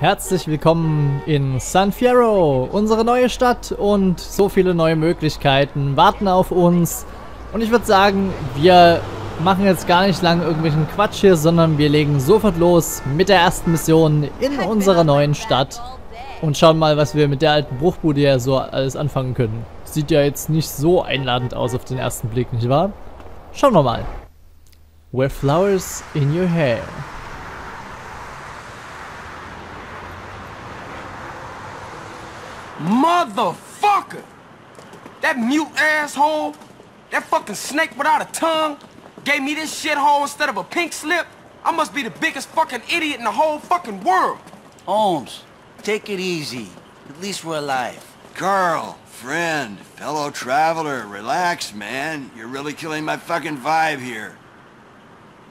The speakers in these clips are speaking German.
Herzlich willkommen in San Fierro, unsere neue Stadt, und so viele neue Möglichkeiten warten auf uns. Und ich würde sagen, wir machen jetzt gar nicht lang irgendwelchen Quatsch hier, sondern wir legen sofort los mit der ersten Mission in unserer neuen Stadt und schauen mal, was wir mit der alten Bruchbude ja so alles anfangen können. Sieht ja jetzt nicht so einladend aus auf den ersten Blick, nicht wahr? Schauen wir mal. Wear Flowers in Your Hair. Motherfucker! That mute asshole, that fucking snake without a tongue, gave me this shithole instead of a pink slip. I must be the biggest fucking idiot in the whole fucking world. Holmes, take it easy. At least we're alive. Carl, friend, fellow traveler, relax, man. You're really killing my fucking vibe here.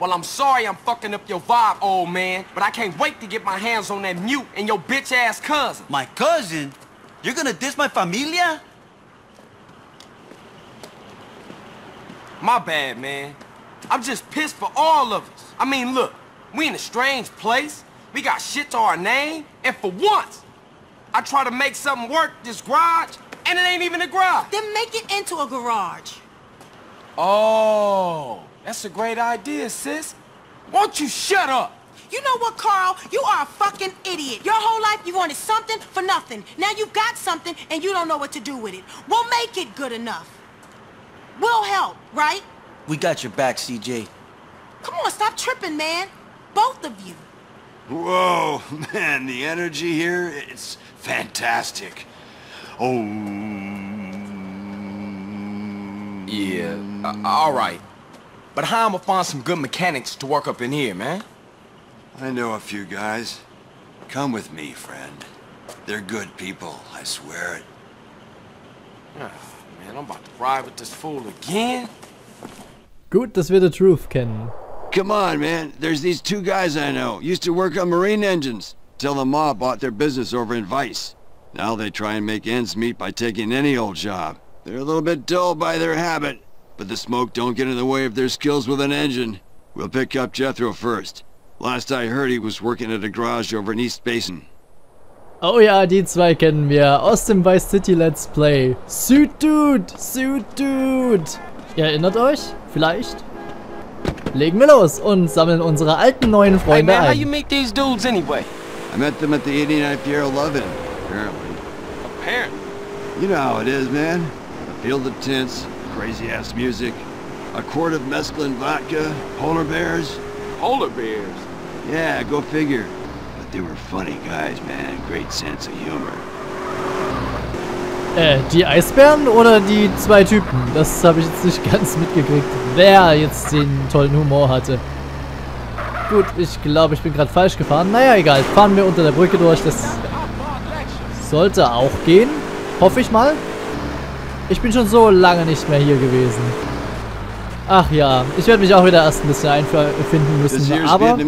Well, I'm sorry I'm fucking up your vibe, old man, but I can't wait to get my hands on that mute and your bitch-ass cousin. My cousin? You're gonna diss my familia? My bad, man. I'm just pissed for all of us. I mean, look, we in a strange place. We got shit to our name. And for once, I try to make something work this garage, and it ain't even a garage. Then make it into a garage. Oh, that's a great idea, sis. Won't you shut up? You know what, Carl? You are a fucking idiot. Your whole life you wanted something for nothing. Now you've got something and you don't know what to do with it. We'll make it good enough. We'll help, right? We got your back, CJ. Come on, stop tripping, man. Both of you. Whoa, man, the energy here, it's fantastic. Oh. Yeah, all right. But how am I gonna find some good mechanics to work up in here, man? I know a few guys. Come with me, friend. They're good people, I swear it. Oh, man, I'm about to ride with this fool again. Gut, dass wir the truth kennen. Come on, man. There's these two guys I know. Used to work on marine engines. Till the mob bought their business over in Vice. Now they try and make ends meet by taking any old job. They're a little bit dull by their habit, but the smoke don't get in the way of their skills with an engine. We'll pick up Jethro first. Last I heard, he was working at a garage over in East Basin. Oh ja, die zwei kennen wir aus dem Vice City Let's Play. Suit Dude, Suit Dude. Ihr erinnert euch? Vielleicht? Legen wir los und sammeln unsere alten neuen Freunde ein. Hey man, how you meet these dudes anyway? I met them at the 89th year 11, apparently. Apparently? You know how it is, man. A field of tents, crazy ass music, a quart of mescaline vodka, polar bears. Polar bears? Yeah, go figure. But they were funny guys, man. Great sense of humor. Die Eisbären oder die zwei Typen? Das habe ich jetzt nicht ganz mitgekriegt, wer jetzt den tollen Humor hatte. Gut, ich glaube, ich bin gerade falsch gefahren. Naja, egal. Fahren wir unter der Brücke durch. Das sollte auch gehen. Hoffe ich mal. Ich bin schon so lange nicht mehr hier gewesen. Ach ja, ich werde mich auch wieder erst ein bisschen einfinden müssen, aber hier?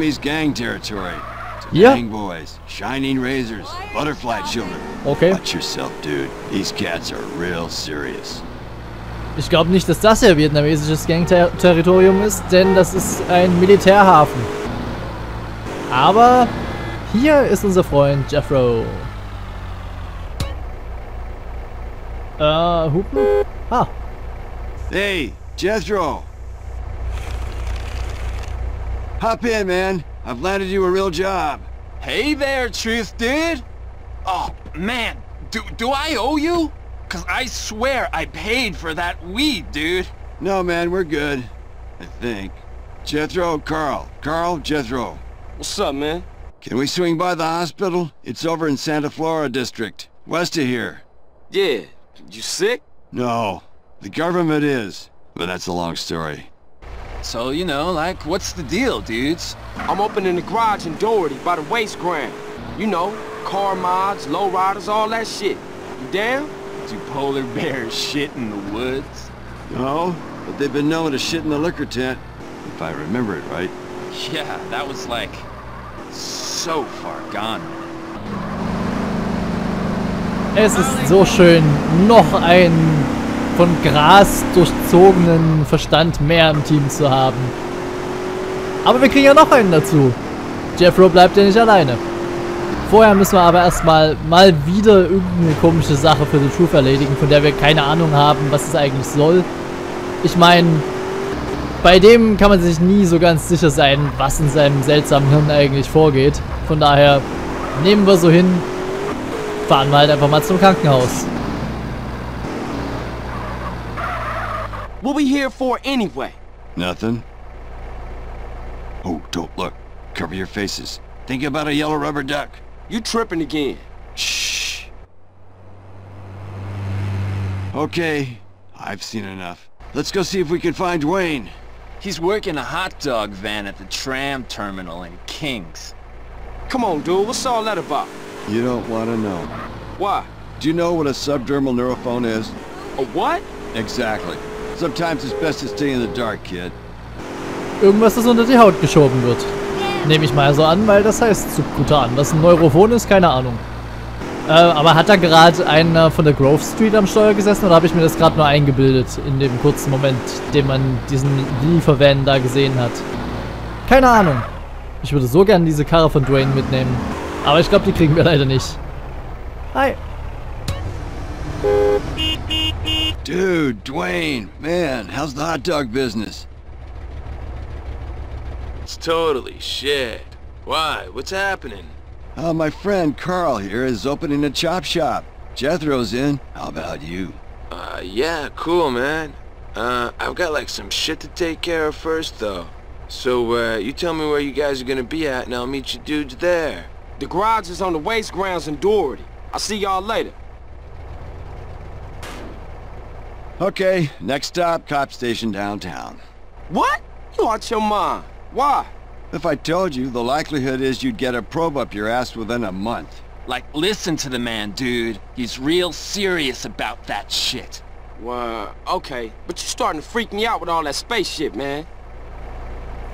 Okay. Ich glaube nicht, dass das hier vietnamesisches Gang-Territorium ist, denn das ist ein Militärhafen. Aber hier ist unser Freund Jethro. Hupen? Ah. Hey, Jethro! Hop in, man. I've landed you a real job. Hey there, Truth Dude. Oh, man. Do I owe you? Because I swear I paid for that weed, dude. No, man. We're good. I think. Jethro, Carl. Carl, Jethro. What's up, man? Can we swing by the hospital? It's over in Santa Flora District. West of here. Yeah. You sick? No. The government is. But that's a long story. So, you know, like, what's the deal, dudes? I'm opening the garage in Doherty by the waste ground. You know, car mods, lowriders, all that shit. You down? Do polar bears shit in the woods? No, but they've been known to shit in the liquor tent, if I remember it right. Yeah, that was, like, so far gone. Es ist so schön, noch ein von Gras durchzogenen Verstand mehr im Team zu haben. Aber wir kriegen ja noch einen dazu. Jethro bleibt ja nicht alleine. Vorher müssen wir aber erstmal mal wieder irgendeine komische Sache für The Truth erledigen, von der wir keine Ahnung haben, was es eigentlich soll. Ich meine, bei dem kann man sich nie so ganz sicher sein, was in seinem seltsamen Hirn eigentlich vorgeht. Von daher nehmen wir so hin, fahren wir halt einfach mal zum Krankenhaus. What we here for anyway? Nothing. Oh, don't look. Cover your faces. Think about a yellow rubber duck. You tripping again. Shh. Okay, I've seen enough. Let's go see if we can find Dwayne. He's working a hot dog van at the tram terminal in Kings. Come on, dude, what's all that about? You don't want to know. Why? Do you know what a subdermal neurophone is? A what? Exactly. Sometimes it's best to stay in the dark, kid. Irgendwas, das unter die Haut geschoben wird. Nehme ich mal so an, weil das heißt Subkutan. Was ein Neurophon ist, keine Ahnung. Aber hat da gerade einer von der Grove Street am Steuer gesessen oder habe ich mir das gerade nur eingebildet in dem kurzen Moment, den man diesen Liefervan da gesehen hat? Keine Ahnung. Ich würde so gern diese Karre von Dwayne mitnehmen. Aber ich glaube, die kriegen wir leider nicht. Hi. Dude, Dwayne, man, how's the hot dog business? Totally shit. Why? What's happening? My friend Carl here is opening a chop shop. Jethro's in. How about you? Yeah, cool, man. I've got like some shit to take care of first, though. So, you tell me where you guys are gonna be at, and I'll meet you dudes there. The garage is on the waste grounds in Doherty. I'll see y'all later. Okay, next stop, cop station downtown. What? You out your mind? Why? If I told you, the likelihood is you'd get a probe up your ass within a month. Like, listen to the man, dude. He's real serious about that shit. Well, okay. But you're starting to freak me out with all that space shit, man.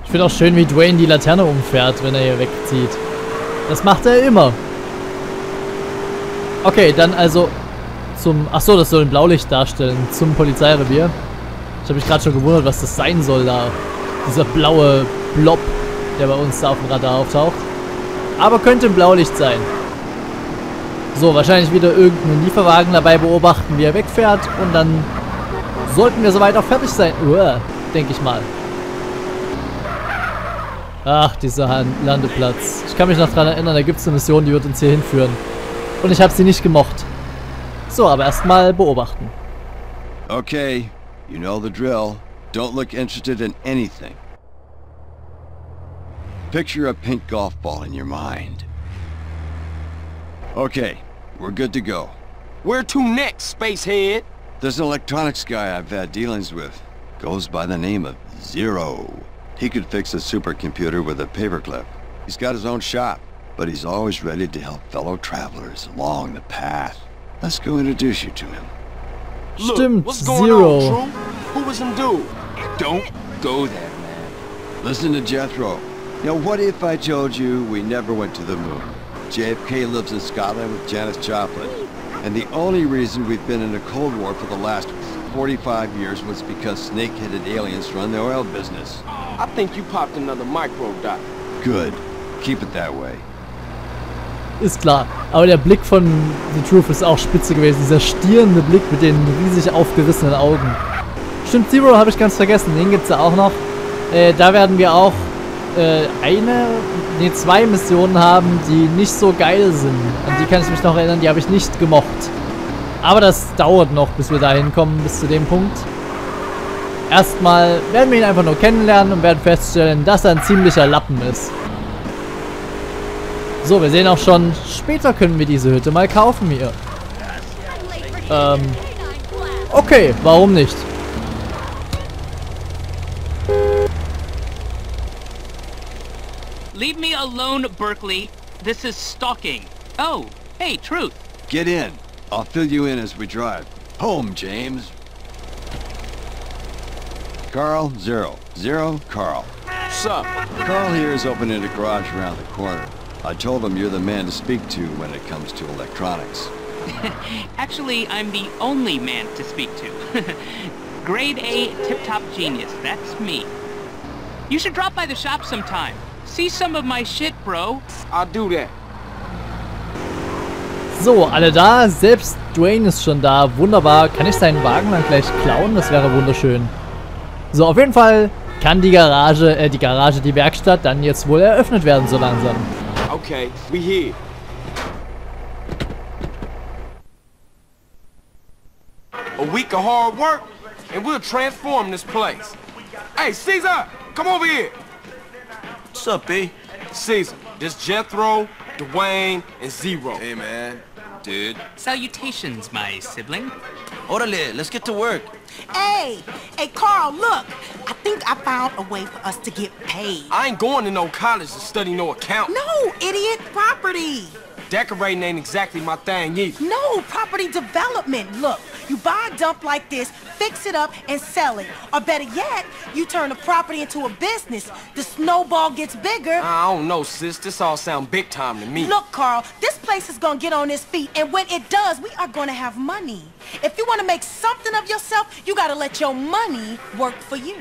Ich finde auch schön, wie Dwayne die Laterne umfährt, wenn er hier wegzieht. Das macht er immer. Okay, dann also zum... Achso, das soll ein Blaulicht darstellen. Zum Polizeirevier. Ich habe mich gerade schon gewundert, was das sein soll da. Dieser blaue... Blob, der bei uns da auf dem Radar auftaucht. Aber könnte im Blaulicht sein. So, wahrscheinlich wieder irgendeinen Lieferwagen dabei beobachten, wie er wegfährt. Und dann sollten wir soweit auch fertig sein. Denke ich mal. Ach, dieser Landeplatz. Ich kann mich noch dran erinnern, da gibt es eine Mission, die wird uns hier hinführen. Und ich habe sie nicht gemocht. So, aber erstmal beobachten. Okay, you know the drill. Don't look interested in anything. Picture a pink golf ball in your mind. Okay, we're good to go. Where to next, spacehead? There's an electronics guy I've had dealings with. Goes by the name of Zero. He could fix a supercomputer with a paperclip. He's got his own shop, but he's always ready to help fellow travelers along the path. Let's go introduce you to him. Look, what's going on, True? Who was him dude? Don't go there, man. Listen to Jethro. Now, what if I told you we never went to the moon? JFK lives in Scotland with Janis Joplin. And the only reason we've been in a Cold War for the last 45 years was because snake-headed aliens run the oil business. I think you popped another micro-dot. Good. Keep it that way. Ist klar. Aber der Blick von The Truth ist auch spitze gewesen. Dieser stierende Blick mit den riesig aufgerissenen Augen. Stimmt, Zero habe ich ganz vergessen. Den gibt's ja auch noch. Da werden wir auch... zwei Missionen haben, die nicht so geil sind. An die kann ich mich noch erinnern, die habe ich nicht gemocht. Aber das dauert noch, bis wir dahin kommen, bis zu dem Punkt. Erstmal werden wir ihn einfach nur kennenlernen und werden feststellen, dass er ein ziemlicher Lappen ist. So, wir sehen auch schon, später können wir diese Hütte mal kaufen hier. Okay, warum nicht? Leave me alone, Berkeley. This is stalking. Oh, hey, Truth. Get in. I'll fill you in as we drive. Home, James. Carl, Zero. Zero, Carl. Sup? Carl here is opening a garage around the corner. I told him you're the man to speak to when it comes to electronics. Actually, I'm the only man to speak to. Grade A tip-top genius, that's me. You should drop by the shop sometime. See some of my shit, bro. I'll do that. So, alle da. Selbst Dwayne ist schon da. Wunderbar. Kann ich seinen Wagen dann gleich klauen? Das wäre wunderschön. So, auf jeden Fall kann die Werkstatt dann jetzt wohl eröffnet werden, so langsam. Okay, we here. A week of hard work and we'll transform this place. Hey, Caesar, come over here. What's up, B? Caesar, this Jethro, Dwayne and Zero. Hey, man. Dude. Salutations, my sibling. Orale, let's get to work. Hey! Hey, Carl, look! I think I found a way for us to get paid. I ain't going to no college to study no accounting. No, idiot! Property! Decorating ain't exactly my thing either. No, property development. Look, you buy a dump like this, fix it up, and sell it. Or better yet, you turn the property into a business. The snowball gets bigger. I don't know, sis. This all sounds big time to me. Look, Carl, this place is gonna get on its feet, and when it does, we are gonna have money. If you want to make something of yourself, you gotta let your money work for you.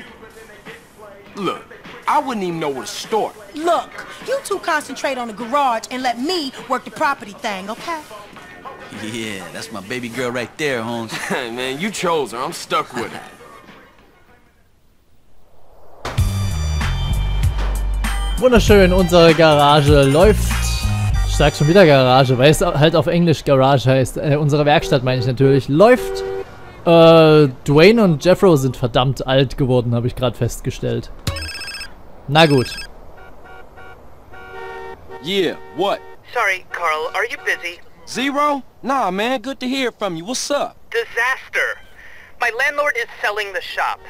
Look. I wouldn't even know where to start. Look, you two concentrate on the garage and let me work the property thing, okay? Yeah, that's my baby girl right there, Holmes. Man, you chose her. I'm stuck with her. Wunderschön, unsere Garage läuft. Ich sag schon wieder Garage, weil es halt auf Englisch Garage heißt. Unsere Werkstatt meine ich natürlich. Läuft. Dwayne und Jethro sind verdammt alt geworden, habe ich gerade festgestellt. Na gut. Yeah, what? Sorry, Carl, are you busy? Zero? Nah, man, good to hear from you. What's up? Disaster. My landlord is selling the shop.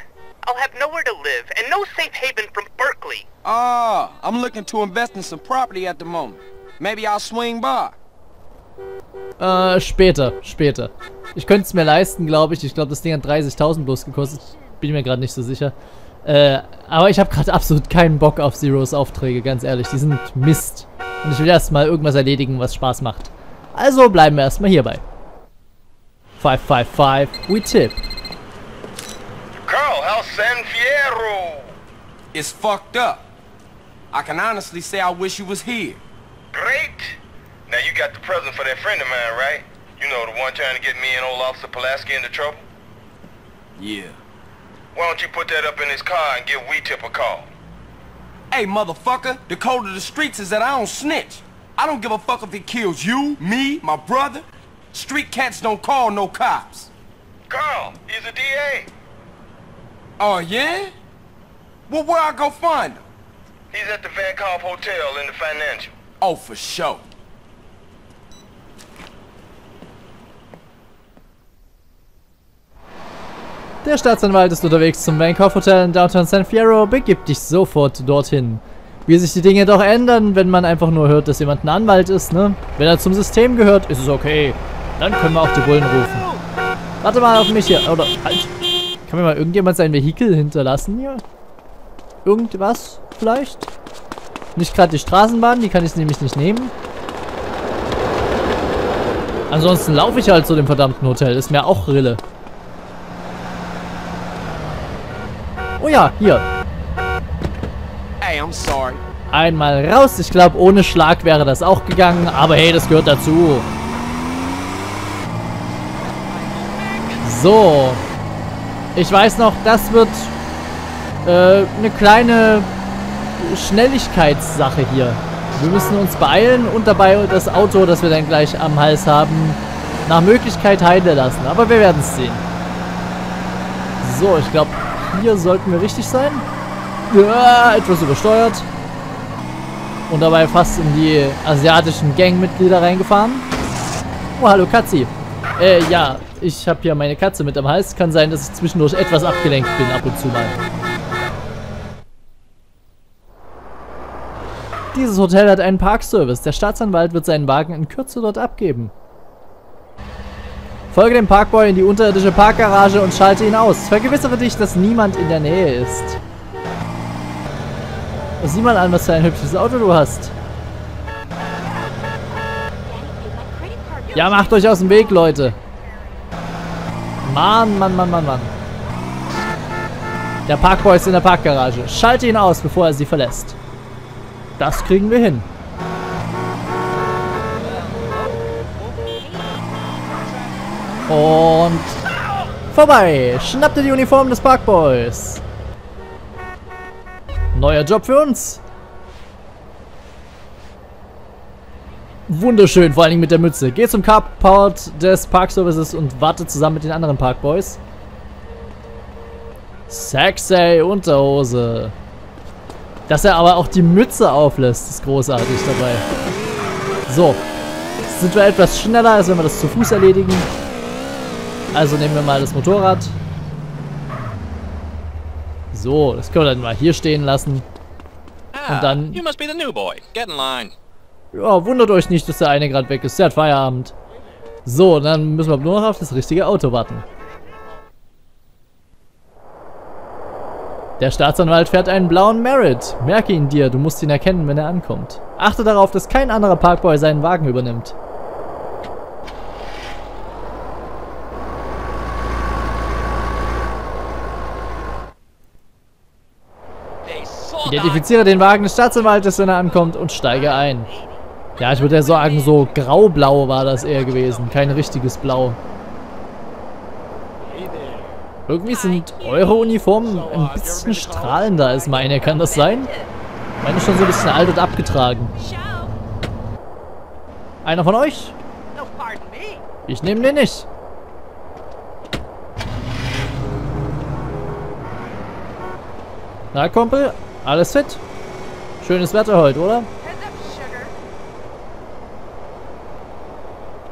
I'll have nowhere to live and no safe haven from Berkeley. Ah, I'm looking to invest in some property at the moment. Maybe I'll swing by. Später. Ich könnte es mir leisten, glaube ich. Ich glaube, das Ding hat 30.000 bloß gekostet. Bin mir gerade nicht so sicher. Aber ich habe gerade absolut keinen Bock auf Zeros Aufträge, ganz ehrlich. Die sind Mist. Und ich will erstmal irgendwas erledigen, was Spaß macht. Also bleiben wir erstmal hierbei. 555 We Tip. Carl, how's San Fierro? It's fucked up. I can honestly say I wish you was here. Great. Now you got the present for that friend of mine, right? You know, the one trying to get me and old officer Pulaski into trouble? Yeah. Why don't you put that up in his car and give We-Tip a call? Hey, motherfucker, the code of the streets is that I don't snitch. I don't give a fuck if it kills you, me, my brother. Street cats don't call no cops. Carl, he's a DA. Oh, yeah? Well, where I go find him? He's at the Van Gogh Hotel in the financial. Oh, for sure. Der Staatsanwalt ist unterwegs zum Van Gogh Hotel in Downtown San Fierro. Begib dich sofort dorthin. Wie sich die Dinge doch ändern, wenn man einfach nur hört, dass jemand ein Anwalt ist, ne? Wenn er zum System gehört, ist es okay. Dann können wir auch die Bullen rufen. Warte mal auf mich hier. Oder, halt. Kann mir mal irgendjemand sein Vehikel hinterlassen hier? Irgendwas vielleicht? Nicht gerade die Straßenbahn, die kann ich nämlich nicht nehmen. Ansonsten laufe ich halt zu dem verdammten Hotel. Ist mir auch Rille. Oh ja, hier. Hey, I'm sorry. Einmal raus. Ich glaube, ohne Schlag wäre das auch gegangen. Aber hey, das gehört dazu. So. Ich weiß noch, das wird eine kleine Schnelligkeitssache hier. Wir müssen uns beeilen und dabei das Auto, das wir dann gleich am Hals haben, nach Möglichkeit heilen lassen. Aber wir werden es sehen. So, ich glaube... Hier sollten wir richtig sein. Ja, etwas übersteuert. Und dabei fast in die asiatischen Gangmitglieder reingefahren. Oh, hallo Katzi. Ja, ich habe hier meine Katze mit am Hals. Kann sein, dass ich zwischendurch etwas abgelenkt bin, ab und zu mal. Dieses Hotel hat einen Parkservice. Der Staatsanwalt wird seinen Wagen in Kürze dort abgeben. Folge dem Parkboy in die unterirdische Parkgarage und schalte ihn aus. Vergewissere dich, dass niemand in der Nähe ist. Sieh mal an, was für ein hübsches Auto du hast. Ja, macht euch aus dem Weg, Leute. Mann. Der Parkboy ist in der Parkgarage. Schalte ihn aus, bevor er sie verlässt. Das kriegen wir hin. Und vorbei! Schnapp dir die Uniform des Parkboys! Neuer Job für uns! Wunderschön, vor allen Dingen mit der Mütze. Geh zum Carport des Parkservices und warte zusammen mit den anderen Parkboys. Sexy Unterhose. Dass er aber auch die Mütze auflässt, ist großartig dabei. So. Jetzt sind wir etwas schneller, als wenn wir das zu Fuß erledigen. Also nehmen wir mal das Motorrad. So, das können wir dann mal hier stehen lassen. Und dann... You must be the new boy. Get in line. Ja, wundert euch nicht, dass der eine gerade weg ist. Der hat Feierabend. So, dann müssen wir nur noch auf das richtige Auto warten. Der Staatsanwalt fährt einen blauen Merit. Merke ihn dir, du musst ihn erkennen, wenn er ankommt. Achte darauf, dass kein anderer Parkboy seinen Wagen übernimmt. Identifiziere den Wagen des Staatsanwaltes, wenn er ankommt, und steige ein. Ja, ich würde ja sagen, so graublau war das eher gewesen. Kein richtiges Blau. Irgendwie sind eure Uniformen ein bisschen strahlender als meine. Kann das sein? Meine ist schon so ein bisschen alt und abgetragen. Einer von euch? Ich nehme den nicht. Na, Kumpel? Alles fit? Schönes Wetter heute, oder?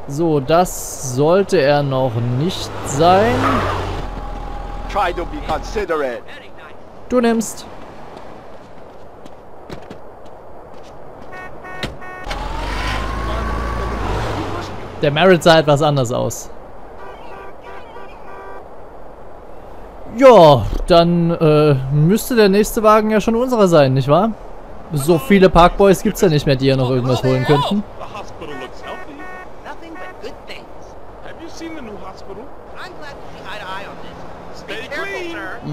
So, das sollte er noch nicht sein. Du nimmst. Der Merit sah etwas anders aus. Ja, dann müsste der nächste Wagen ja schon unserer sein, nicht wahr? So viele Parkboys gibt's ja nicht mehr, die ja noch irgendwas holen könnten.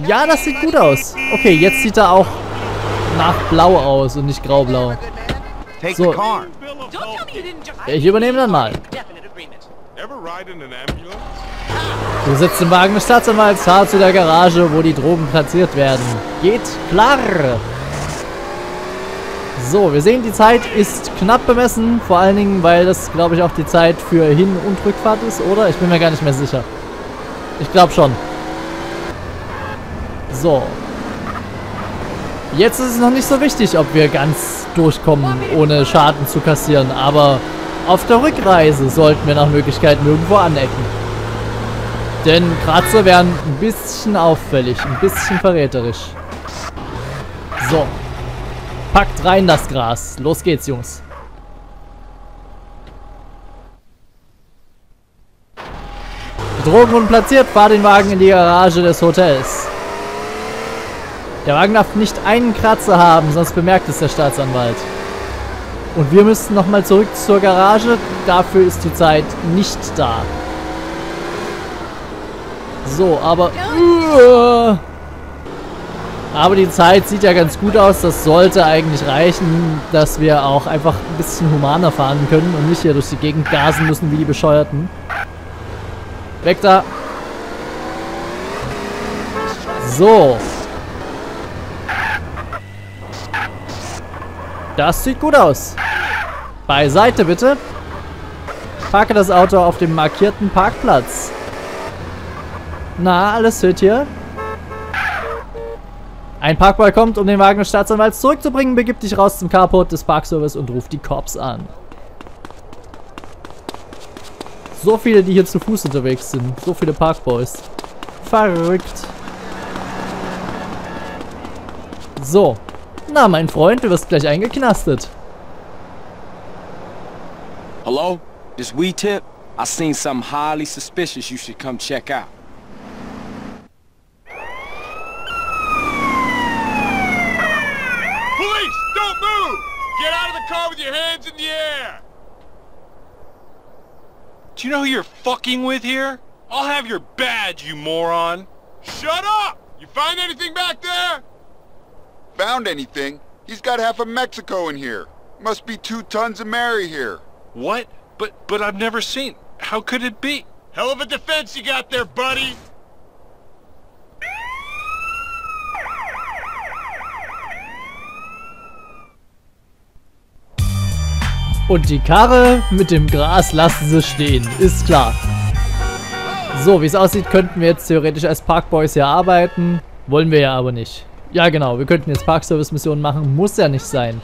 Ja, das sieht gut aus. Okay, jetzt sieht er auch nach blau aus und nicht graublau. So. Ich übernehme dann mal. Du sitzt im Wagen des Staatsanwalts, fahr zu der Garage, wo die Drogen platziert werden. Geht klar. So, wir sehen, die Zeit ist knapp bemessen. Vor allen Dingen, weil das, glaube ich, auch die Zeit für Hin- und Rückfahrt ist, oder? Ich bin mir gar nicht mehr sicher. Ich glaube schon. So. Jetzt ist es noch nicht so wichtig, ob wir ganz durchkommen, ohne Schaden zu kassieren. Aber auf der Rückreise sollten wir nach Möglichkeiten irgendwo anecken. Denn Kratzer wären ein bisschen auffällig, ein bisschen verräterisch. So. Packt rein das Gras. Los geht's, Jungs. Die Drogen wurden platziert. Fahr den Wagen in die Garage des Hotels. Der Wagen darf nicht einen Kratzer haben, sonst bemerkt es der Staatsanwalt. Und wir müssten nochmal zurück zur Garage. Dafür ist die Zeit nicht da. So, aber die Zeit sieht ja ganz gut aus. Das sollte eigentlich reichen, dass wir auch einfach ein bisschen humaner fahren können und nicht hier durch die Gegend gasen müssen wie die Bescheuerten. Weg da. So. Das sieht gut aus. Beiseite bitte. Parke das Auto auf dem markierten Parkplatz. Na, alles fit hier? Ein Parkboy kommt, um den Wagen des Staatsanwalts zurückzubringen. Begib dich raus zum Carport des Parkservice und ruf die Cops an. So viele, die hier zu Fuß unterwegs sind. So viele Parkboys. Verrückt. So. Na, mein Freund, du wirst gleich eingeknastet. Hello? This We-Tip? I seen something highly suspicious you should come check out. Get out of the car with your hands in the air! Do you know who you're fucking with here? I'll have your badge, you moron! Shut up! You find anything back there? Found anything? He's got half of Mexico in here. Must be 2 tons of Mary here. What? But I've never seen. How could it be? Hell of a defense you got there, buddy! Und die Karre mit dem Gras lassen sie stehen, ist klar. So, wie es aussieht, könnten wir jetzt theoretisch als Parkboys hier arbeiten. Wollen wir ja aber nicht. Ja genau, wir könnten jetzt Parkservice-Missionen machen, muss ja nicht sein.